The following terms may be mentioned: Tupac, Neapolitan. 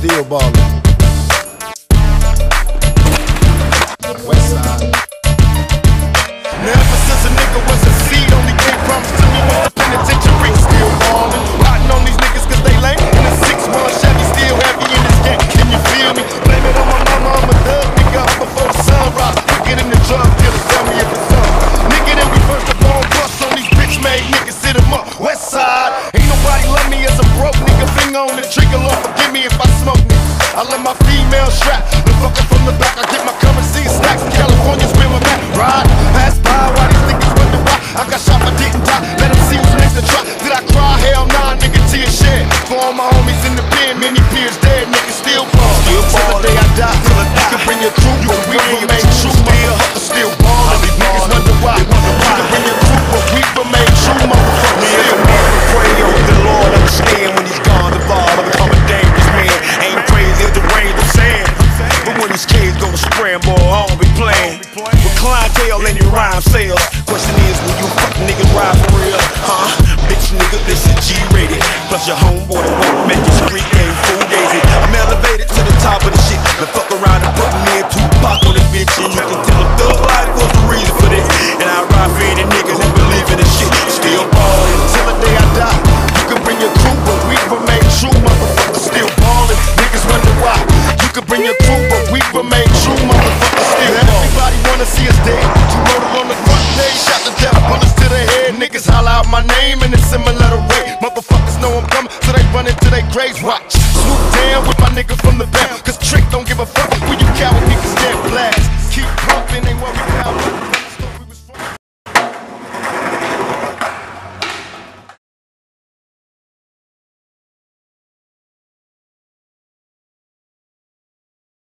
still ballin'. Westside. Now ever since a nigga was a seed, only thing promised to me was the penitentiary. Still ballin', plotting on these niggas cause they lame. In a 6-1 Chevy, still heavy in this game. Can you feel me? Blame it on my mama, I'm a thug, nigga. I'm before the sunrise, nigga in the drug dealers, tell me if it's up. Nigga, then we burst the bone bus on these bitch-made niggas, hit them up. Westside, ain't nobody love me as a broke nigga. Finger on the trigger, Lord forgive me if I smoke niggas. I let my female strap, the fucker from the back, I get my currency stacks. California's where I'm at, ride, pass by, why these niggas wonder why I got shot, I didn't die, let them see who's next to try. Did I cry? Hell nah, nigga, tears shed. For all my homies in the pen, many peers dead, niggas still ballin'. Till the day I die, you can bring your crew, but we remain true, motherfucker, still ballin'. These niggas wonder why, you can bring your crew, but we remain true, motherfucker, still ballin'. Pray over the Lord, understand when he's gone, the ball will become a dangerous man. Ain't crazy if the rain was sand, but when these kids go to scramble, I don't be playing with clientele and your rhyme sales. Question is, will you fucking niggas ride for real? Huh? Bitch nigga, this is G-rated. Plus your homeboy that won't make your street game fool daisy. I'm elevated to the top of the shit. Now fuck around and put me and Tupac on this bitch, and you can tell a thug life was the reason for this. And I ride for any niggas that believe in this shit. Still ballin' till the day I die. You can bring your crew, but we remain true, motherfucker. Still ballin', niggas wonder why. You can bring your crew, but we remain true, motherfucker. Still ballin'. Everybody wanna see us dead. Too loaded on the front day, shot to death, bullets to the head. Niggas holla out my name in a similar way. Motherfuckers know I'm coming, so they run into their graves. Watch, swoop down with my niggas from the van, cause Trick don't give a fuck when you coward.